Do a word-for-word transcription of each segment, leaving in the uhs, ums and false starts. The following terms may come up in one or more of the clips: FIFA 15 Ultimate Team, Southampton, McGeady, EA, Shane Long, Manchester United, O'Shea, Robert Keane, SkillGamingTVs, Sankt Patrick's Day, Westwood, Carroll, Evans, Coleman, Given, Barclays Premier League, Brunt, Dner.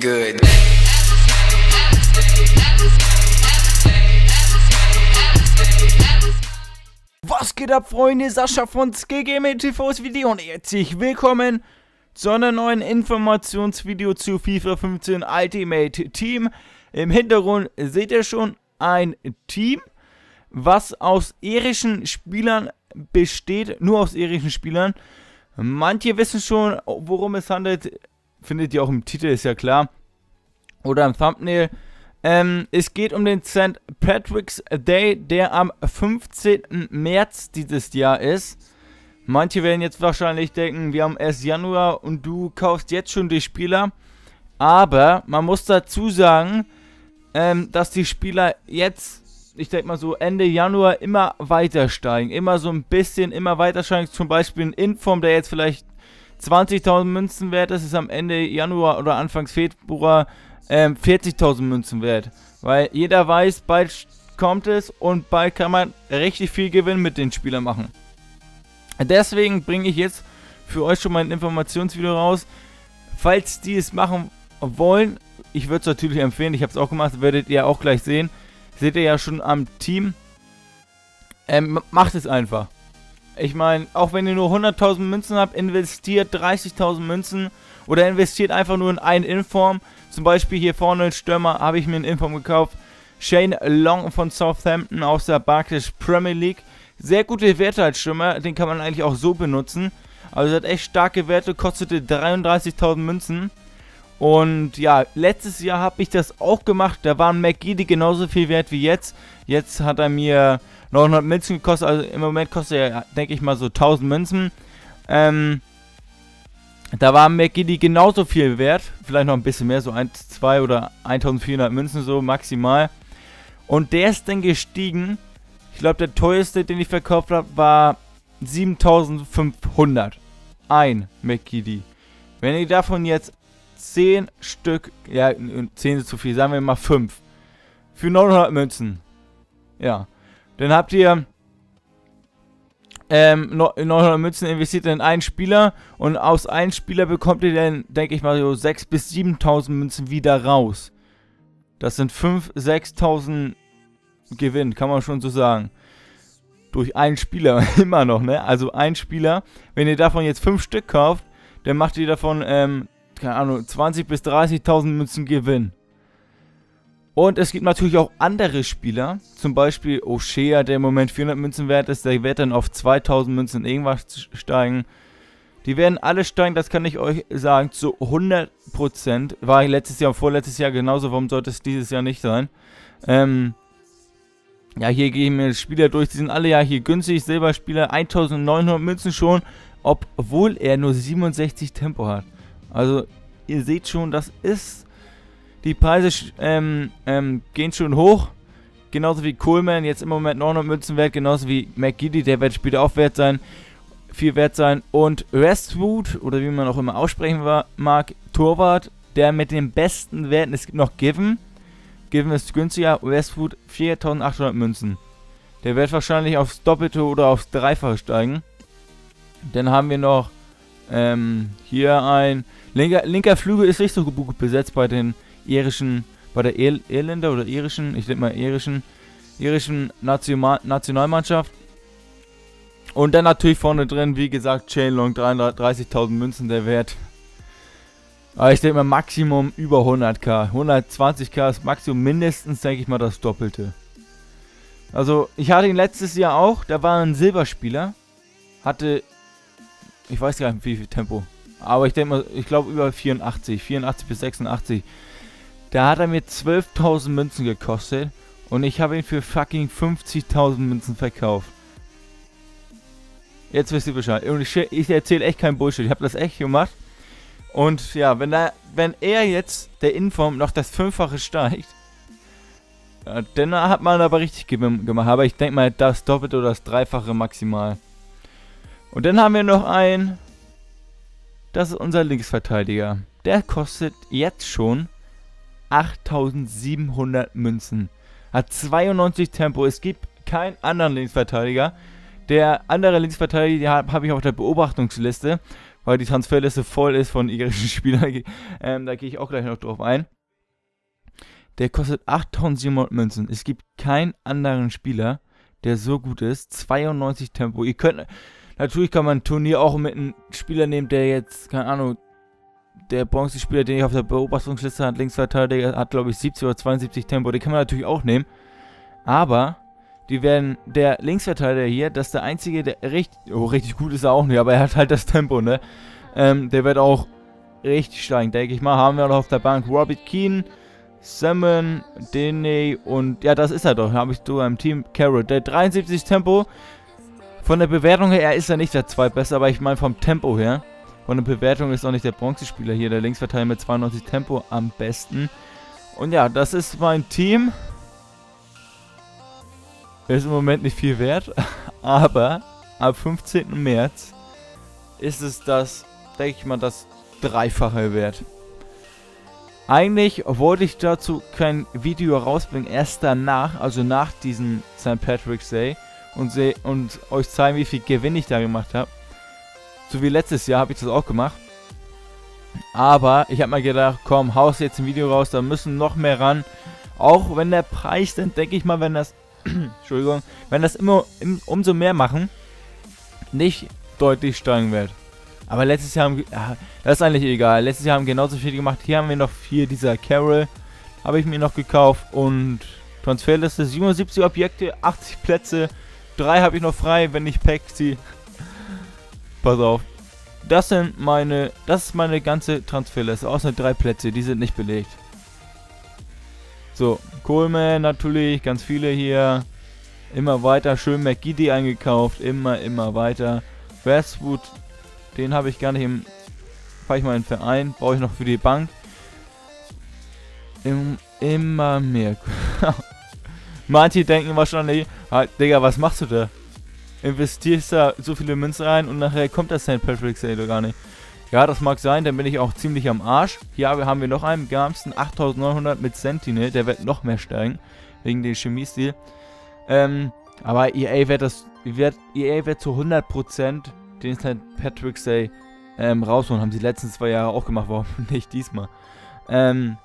Good. Was geht ab, Freunde? Sascha von SkillGamingTVs Video und herzlich willkommen zu einem neuen Informationsvideo zu FIFA fünfzehn Ultimate Team. Im Hintergrund seht ihr schon ein Team, was aus irischen Spielern besteht, nur aus irischen Spielern. Manche wissen schon, worum es handelt, findet ihr auch im Titel, ist ja klar, oder im Thumbnail. Ähm, es geht um den Sankt Patrick's Day, der am fünfzehnten März dieses Jahr ist. Manche werden jetzt wahrscheinlich denken, wir haben erst Januar und du kaufst jetzt schon die Spieler. Aber man muss dazu sagen, ähm, dass die Spieler jetzt, ich denke mal so Ende Januar, immer weiter steigen. Immer so ein bisschen, immer weiter steigen. Zum Beispiel ein Inform, der jetzt vielleicht zwanzigtausend Münzen wert ist, ist am Ende Januar oder Anfangs Februar ähm, vierzigtausend Münzen wert. Weil jeder weiß, bald kommt es und bald kann man richtig viel Gewinn mit den Spielern machen. Deswegen bringe ich jetzt für euch schon mal ein Informationsvideo raus. Falls die es machen wollen, ich würde es natürlich empfehlen, ich habe es auch gemacht, werdet ihr auch gleich sehen. Seht ihr ja schon am Team. Ähm, macht es einfach. Ich meine, auch wenn ihr nur hunderttausend Münzen habt, investiert dreißigtausend Münzen oder investiert einfach nur in einen Inform. Zum Beispiel hier vorne ein Stürmer, habe ich mir einen Inform gekauft. Shane Long von Southampton aus der Barclays Premier League. Sehr gute Werte als Stürmer, den kann man eigentlich auch so benutzen. Also hat echt starke Werte, kostete dreiunddreißigtausend Münzen. Und ja, letztes Jahr habe ich das auch gemacht, da waren McGeady genauso viel wert wie jetzt. Jetzt hat er mir neunhundert Münzen gekostet, also im Moment kostet er, denke ich mal, so tausend Münzen. Ähm, da war McGeady genauso viel wert, vielleicht noch ein bisschen mehr, so eins, zwei oder eintausendvierhundert Münzen so maximal. Und der ist dann gestiegen, ich glaube der teuerste, den ich verkauft habe, war siebentausendfünfhundert. Ein McGeady. Wenn ihr davon jetzt zehn Stück, ja, zehn ist zu viel, sagen wir mal fünf. Für neunhundert Münzen. Ja. Dann habt ihr ähm, neunhundert Münzen investiert in einen Spieler und aus einem Spieler bekommt ihr dann, denke ich mal, so sechstausend bis siebentausend Münzen wieder raus. Das sind fünftausend, sechstausend Gewinn, kann man schon so sagen. Durch einen Spieler, immer noch, ne? Also ein Spieler, wenn ihr davon jetzt fünf Stück kauft, dann macht ihr davon, ähm, keine Ahnung, zwanzigtausend bis dreißigtausend Münzen Gewinn. Und es gibt natürlich auch andere Spieler, zum Beispiel O'Shea, der im Moment vierhundert Münzen wert ist, der wird dann auf zweitausend Münzen irgendwas steigen. Die werden alle steigen, das kann ich euch sagen, zu hundert Prozent. War letztes Jahr und vorletztes Jahr genauso, warum sollte es dieses Jahr nicht sein? Ähm, ja, hier gehen mir Spieler durch, die sind alle ja hier günstig, Silberspieler, eintausendneunhundert Münzen schon, obwohl er nur siebenundsechzig Tempo hat. Also ihr seht schon, das ist, die Preise ähm, ähm, gehen schon hoch, genauso wie Coleman, jetzt im Moment neunhundert Münzen wert, genauso wie McGeady, der wird später auch wert sein, viel wert sein, und Westwood, oder wie man auch immer aussprechen mag, Torwart, der mit den besten Werten, es gibt noch Given, Given ist günstiger, Westwood viertausendachthundert Münzen, der wird wahrscheinlich aufs Doppelte oder aufs Dreifache steigen. Dann haben wir noch Ähm, hier ein linker, linker Flügel ist nicht so gut besetzt bei den irischen, bei der Ir Irländer oder irischen, ich denke mal irischen, irischen National Nationalmannschaft. Und dann natürlich vorne drin, wie gesagt, Shane Long, dreiunddreißigtausend Münzen der Wert. Aber ich denke mal Maximum über hunderttausend, hundertzwanzigtausend ist Maximum, mindestens denke ich mal das Doppelte. Also ich hatte ihn letztes Jahr auch, da war ein Silberspieler, hatte, ich weiß gar nicht wie viel Tempo, aber ich denke mal, ich glaube über vierundachtzig, vierundachtzig bis sechsundachtzig. Da hat er mir zwölftausend Münzen gekostet und ich habe ihn für fucking fünfzigtausend Münzen verkauft. Jetzt wisst ihr Bescheid. Und ich, ich erzähle echt keinen Bullshit, ich habe das echt gemacht. Und ja, wenn, da, wenn er jetzt, der Inform, noch das Fünffache steigt, ja, dann hat man aber richtig gemacht. Aber ich denke mal, das Doppelte oder das Dreifache maximal. Und dann haben wir noch einen, das ist unser Linksverteidiger. Der kostet jetzt schon achttausendsiebenhundert Münzen. Hat zweiundneunzig Tempo. Es gibt keinen anderen Linksverteidiger. Der andere Linksverteidiger habe ich auf der Beobachtungsliste, weil die Transferliste voll ist von irischen Spielern. Ähm, da gehe ich auch gleich noch drauf ein. Der kostet achttausendsiebenhundert Münzen. Es gibt keinen anderen Spieler, der so gut ist. zweiundneunzig Tempo. Ihr könnt, natürlich kann man ein Turnier auch mit einem Spieler nehmen, der jetzt, keine Ahnung, der Bronze-Spieler, den ich auf der Beobachtungsliste hat, Linksverteidiger, hat glaube ich siebzig oder zweiundsiebzig Tempo. Den kann man natürlich auch nehmen. Aber die werden, der Linksverteidiger hier, das ist der einzige, der richtig, oh, richtig gut ist er auch nicht, aber er hat halt das Tempo, ne? Ähm, der wird auch richtig steigen, denke ich mal. Haben wir noch auf der Bank Robert Keane, Salmon, Dene und ja, das ist er doch. Habe ich sogar im Team Carroll. Der dreiundsiebzig Tempo. Von der Bewertung her, er ist ja nicht der Zweitbeste, aber ich meine vom Tempo her. Von der Bewertung ist auch nicht der Bronzespieler hier, der Linksverteidiger mit zweiundneunzig Tempo am besten. Und ja, das ist mein Team. Ist im Moment nicht viel wert, aber ab fünfzehnten März ist es das, denke ich mal, das Dreifache wert. Eigentlich wollte ich dazu kein Video rausbringen, erst danach, also nach diesem Sankt Patrick's Day und, und euch zeigen, wie viel Gewinn ich da gemacht habe. So wie letztes Jahr habe ich das auch gemacht. Aber ich habe mir gedacht, komm, haust jetzt ein Video raus, da müssen noch mehr ran. Auch wenn der Preis, dann denke ich mal, wenn das Entschuldigung, wenn das immer im, umso mehr machen, nicht deutlich steigen wird. Aber letztes Jahr haben, ja, das ist eigentlich egal. Letztes Jahr haben genauso viel gemacht. Hier haben wir noch vier dieser Carroll, habe ich mir noch gekauft und Transferliste siebenundsiebzig Objekte, achtzig Plätze, drei habe ich noch frei, wenn ich Pack ziehe. Pass auf. Das sind meine, das ist meine ganze Transferliste, außer drei Plätze, die sind nicht belegt. So, Coleman natürlich, ganz viele hier. Immer weiter, schön McGeady eingekauft, immer, immer weiter. Westwood, den habe ich gar nicht im, fahre ich mal in den Verein, brauche ich noch für die Bank. Im, immer mehr. Manche denken wahrscheinlich, ah, Digga, was machst du da? Investierst da so viele Münzen rein und nachher kommt das Sankt Patrick's Day gar nicht. Ja, das mag sein, dann bin ich auch ziemlich am Arsch. Hier haben wir noch einen, Gamsten achttausendneunhundert mit Sentinel, der wird noch mehr steigen, wegen dem Chemiestil. Ähm, aber E A wird das, wird, E A wird zu hundert Prozent den Sankt Patrick's Day ähm, rausholen, haben sie die letzten zwei Jahre auch gemacht, warum nicht diesmal. Ähm,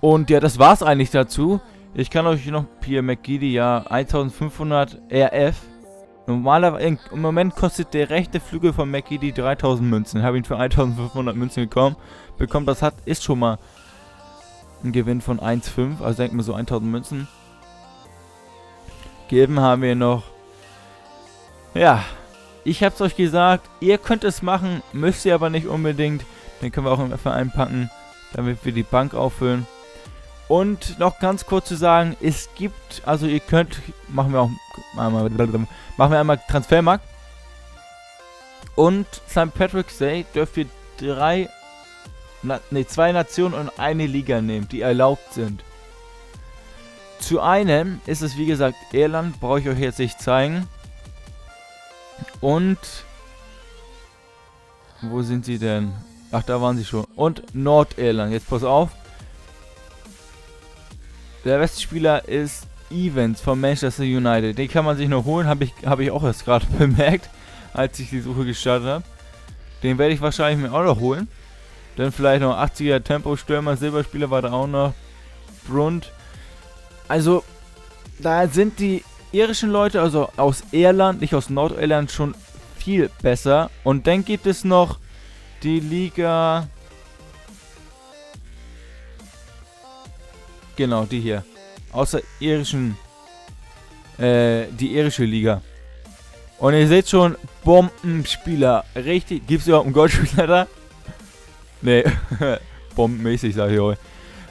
und ja, das war's eigentlich dazu. Ich kann euch noch hier McGeady, ja, eintausendfünfhundert R F. Normalerweise, im Moment kostet der rechte Flügel von McGeady dreitausend Münzen. Ich habe ihn für eintausendfünfhundert Münzen bekommen. Bekommt, das hat, ist schon mal ein Gewinn von eins Komma fünf. Also denkt man so eintausend Münzen. Geben haben wir noch. Ja, ich habe es euch gesagt. Ihr könnt es machen, müsst ihr aber nicht unbedingt. Den können wir auch im Verein packen, damit wir die Bank auffüllen. Und noch ganz kurz zu sagen, es gibt, also ihr könnt, machen wir auch einmal, machen wir einmal Transfermarkt. Und Sankt Patrick's Day dürft ihr drei, ne, zwei Nationen und eine Liga nehmen, die erlaubt sind. Zu einem ist es wie gesagt Irland, brauche ich euch jetzt nicht zeigen. Und, wo sind sie denn? Ach, da waren sie schon. Und Nordirland, jetzt pass auf. Der beste Spieler ist Evans von Manchester United. Den kann man sich noch holen, habe ich, hab ich auch erst gerade bemerkt, als ich die Suche gestartet habe. Den werde ich wahrscheinlich mir auch noch holen. Dann vielleicht noch achtziger Tempo-Stürmer, Silberspieler war da auch noch. Brunt. Also, da sind die irischen Leute, also aus Irland, nicht aus Nordirland, schon viel besser. Und dann gibt es noch die Liga... Genau, die hier. Außer irischen, äh, die irische Liga. Und ihr seht schon, Bombenspieler. Richtig, gibt's überhaupt einen Goldspieler da? Nee, bombenmäßig, sag ich euch.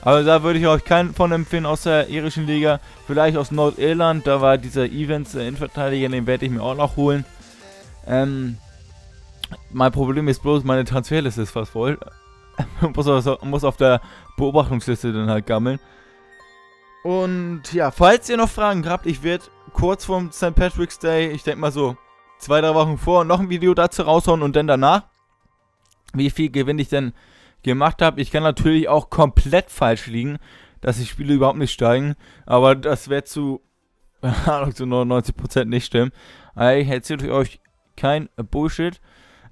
Aber da würde ich euch keinen von empfehlen, aus der irischen Liga. Vielleicht aus Nordirland, da war dieser Evans, der Innenverteidiger, den werde ich mir auch noch holen. Ähm, mein Problem ist bloß, meine Transferliste ist fast voll. muss, muss auf der Beobachtungsliste dann halt gammeln. Und ja, falls ihr noch Fragen habt, ich werde kurz vorm Sankt Patrick's Day, ich denke mal so zwei, drei Wochen vor, noch ein Video dazu raushauen und dann danach, wie viel Gewinn ich denn gemacht habe. Ich kann natürlich auch komplett falsch liegen, dass die Spiele überhaupt nicht steigen, aber das wird zu, zu neunundneunzig Prozent nicht stimmen. Also ich erzähle euch kein Bullshit.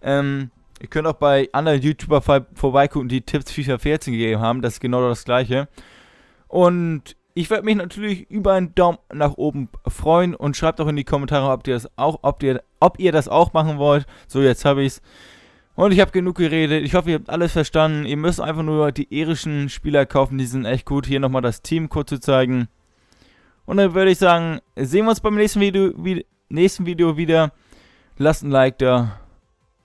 Ähm, ihr könnt auch bei anderen YouTubern vor vorbeigucken, die Tipps FIFA vierzehn gegeben haben. Das ist genau das gleiche. Und ich werde mich natürlich über einen Daumen nach oben freuen. Und schreibt auch in die Kommentare, ob ihr das auch, ob ihr, ob ihr das auch machen wollt. So, jetzt habe ich es. Und ich habe genug geredet. Ich hoffe, ihr habt alles verstanden. Ihr müsst einfach nur die irischen Spieler kaufen. Die sind echt gut. Hier nochmal das Team kurz zu zeigen. Und dann würde ich sagen, sehen wir uns beim nächsten Video, wie, nächsten Video wieder. Lasst ein Like da.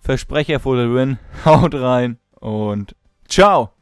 Versprecher for the win. Haut rein und ciao.